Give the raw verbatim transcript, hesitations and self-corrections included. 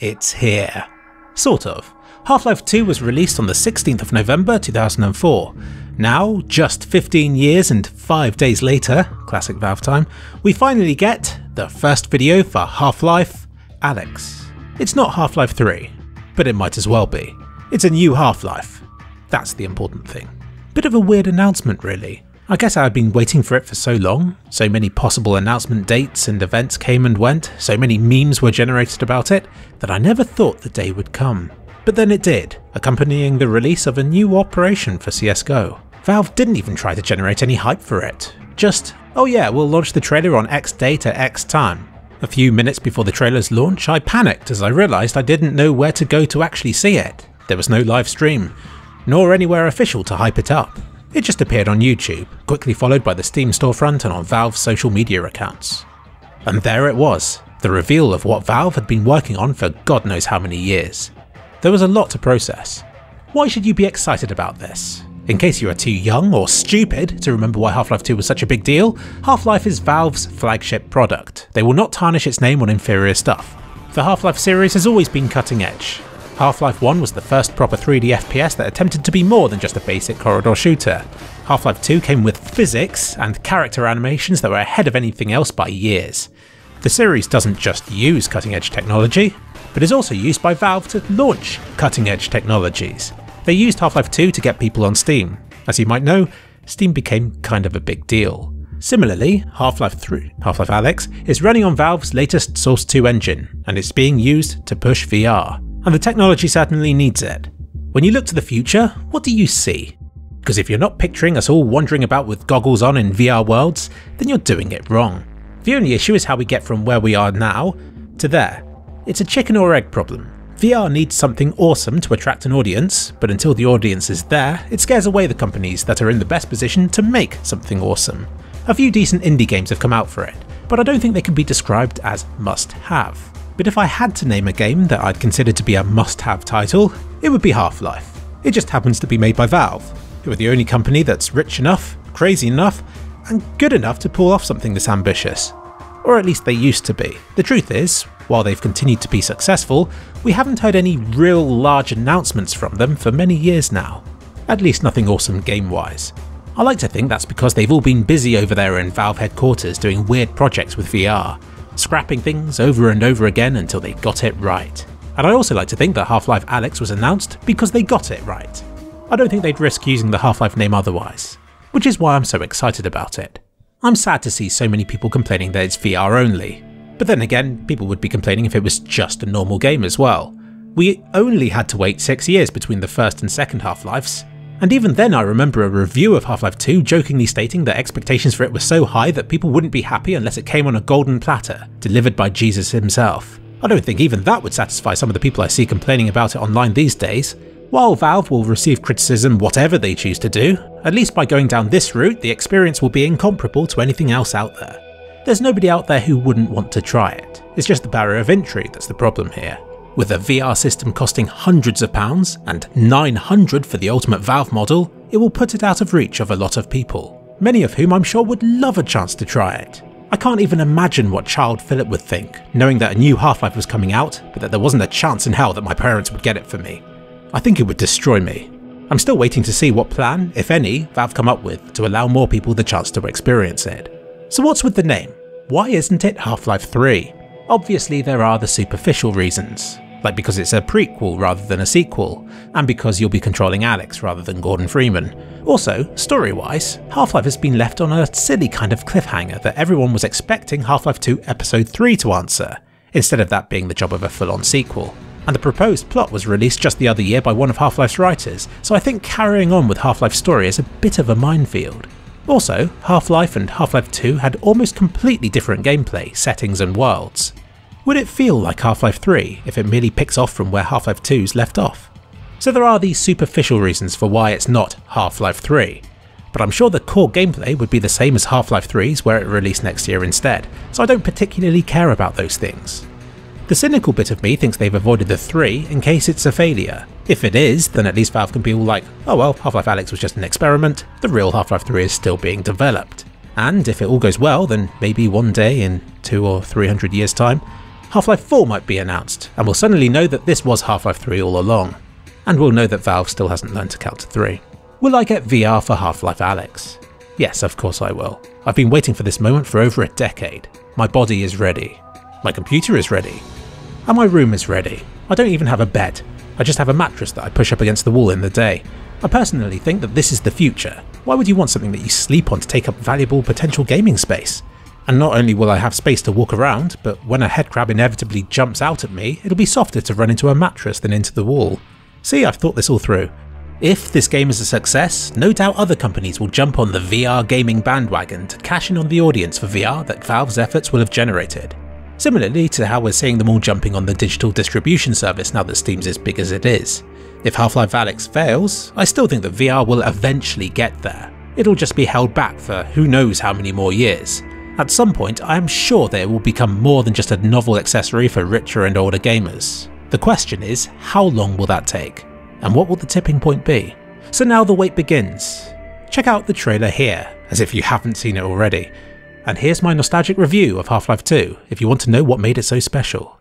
It's here. Sort of. Half-Life two was released on the sixteenth of November two thousand four. Now, just fifteen years and five days later, classic Valve time, we finally get the first video for Half-Life: Alyx. It's not Half-Life three, but it might as well be. It's a new Half-Life. That's the important thing. Bit of a weird announcement really. I guess I had been waiting for it for so long, so many possible announcement dates and events came and went, so many memes were generated about it, that I never thought the day would come. But then it did, accompanying the release of a new operation for C S G O. Valve didn't even try to generate any hype for it. Just, oh yeah, we'll launch the trailer on X date at X time. A few minutes before the trailer's launch, I panicked as I realised I didn't know where to go to actually see it. There was no live stream, nor anywhere official to hype it up. It just appeared on YouTube, quickly followed by the Steam storefront and on Valve's social media accounts. And there it was, the reveal of what Valve had been working on for God knows how many years. There was a lot to process. Why should you be excited about this? In case you are too young or stupid to remember why Half-Life two was such a big deal, Half-Life is Valve's flagship product. They will not tarnish its name on inferior stuff. The Half-Life series has always been cutting edge. Half-Life one was the first proper three D F P S that attempted to be more than just a basic corridor shooter. Half-Life two came with physics and character animations that were ahead of anything else by years. The series doesn't just use cutting-edge technology, but is also used by Valve to launch cutting-edge technologies. They used Half-Life two to get people on Steam. As you might know, Steam became kind of a big deal. Similarly, Half-Life three, Half-Life Alyx, is running on Valve's latest Source two engine, and it's being used to push V R. And the technology certainly needs it. When you look to the future, what do you see? Because if you're not picturing us all wandering about with goggles on in V R worlds, then you're doing it wrong. The only issue is how we get from where we are now to there. It's a chicken or egg problem. V R needs something awesome to attract an audience, but until the audience is there, it scares away the companies that are in the best position to make something awesome. A few decent indie games have come out for it, but I don't think they can be described as must-have. But if I had to name a game that I'd consider to be a must-have title, it would be Half-Life. It just happens to be made by Valve, who are the only company that's rich enough, crazy enough, and good enough to pull off something this ambitious. Or at least they used to be. The truth is, while they've continued to be successful, we haven't heard any real large announcements from them for many years now. At least nothing awesome game-wise. I like to think that's because they've all been busy over there in Valve headquarters doing weird projects with V R, scrapping things over and over again until they got it right. And I also like to think that Half-Life Alyx was announced because they got it right. I don't think they'd risk using the Half-Life name otherwise, which is why I'm so excited about it. I'm sad to see so many people complaining that it's V R only, but then again, people would be complaining if it was just a normal game as well. We only had to wait six years between the first and second Half-Lives, and even then I remember a review of Half-Life two jokingly stating that expectations for it were so high that people wouldn't be happy unless it came on a golden platter, delivered by Jesus himself. I don't think even that would satisfy some of the people I see complaining about it online these days. While Valve will receive criticism whatever they choose to do, at least by going down this route the experience will be incomparable to anything else out there. There's nobody out there who wouldn't want to try it. It's just the barrier of entry that's the problem here. With a V R system costing hundreds of pounds and nine hundred for the ultimate Valve model, it will put it out of reach of a lot of people, many of whom I'm sure would love a chance to try it. I can't even imagine what Child Phillip would think, knowing that a new Half-Life was coming out, but that there wasn't a chance in hell that my parents would get it for me. I think it would destroy me. I'm still waiting to see what plan, if any, Valve come up with to allow more people the chance to experience it. So what's with the name? Why isn't it Half-Life three? Obviously there are the superficial reasons. Like because it's a prequel rather than a sequel, and because you'll be controlling Alex rather than Gordon Freeman. Also, story-wise, Half-Life has been left on a silly kind of cliffhanger that everyone was expecting Half-Life two Episode three to answer, instead of that being the job of a full-on sequel. And the proposed plot was released just the other year by one of Half-Life's writers, so I think carrying on with Half-Life's story is a bit of a minefield. Also, Half-Life and Half-Life two had almost completely different gameplay, settings and worlds. Would it feel like Half-Life three if it merely picks off from where Half-Life two's left off? So there are these superficial reasons for why it's not Half-Life three, but I'm sure the core gameplay would be the same as Half-Life three's were it released next year instead, so I don't particularly care about those things. The cynical bit of me thinks they've avoided the three in case it's a failure. If it is, then at least Valve can be all like, oh well, Half-Life Alyx was just an experiment, the real Half-Life three is still being developed. And if it all goes well, then maybe one day in two or three hundred years time, Half-Life four might be announced, and we'll suddenly know that this was Half-Life three all along. And we'll know that Valve still hasn't learned to count to three. Will I get V R for Half-Life: Alyx? Yes, of course I will. I've been waiting for this moment for over a decade. My body is ready. My computer is ready. And my room is ready. I don't even have a bed. I just have a mattress that I push up against the wall in the day. I personally think that this is the future. Why would you want something that you sleep on to take up valuable potential gaming space? And not only will I have space to walk around, but when a headcrab inevitably jumps out at me, it'll be softer to run into a mattress than into the wall. See, I've thought this all through. If this game is a success, no doubt other companies will jump on the V R gaming bandwagon to cash in on the audience for V R that Valve's efforts will have generated. Similarly to how we're seeing them all jumping on the digital distribution service now that Steam's as big as it is. If Half-Life: Alyx fails, I still think that V R will eventually get there. It'll just be held back for who knows how many more years. At some point, I am sure that it will become more than just a novel accessory for richer and older gamers. The question is, how long will that take? And what will the tipping point be? So now the wait begins. Check out the trailer here, as if you haven't seen it already. And here's my nostalgic review of Half-Life two, if you want to know what made it so special.